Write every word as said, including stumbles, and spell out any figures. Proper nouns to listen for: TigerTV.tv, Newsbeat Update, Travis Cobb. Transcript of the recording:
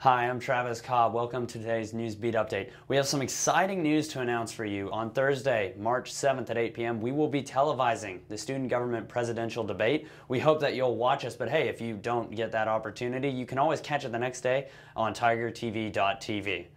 Hi, I'm Travis Cobb. Welcome to today's Newsbeat Update. We have some exciting news to announce for you. On Thursday, March seventh at eight p m, we will be televising the student government presidential debate. We hope that you'll watch us, but hey, if you don't get that opportunity, you can always catch it the next day on Tiger T V dot T V.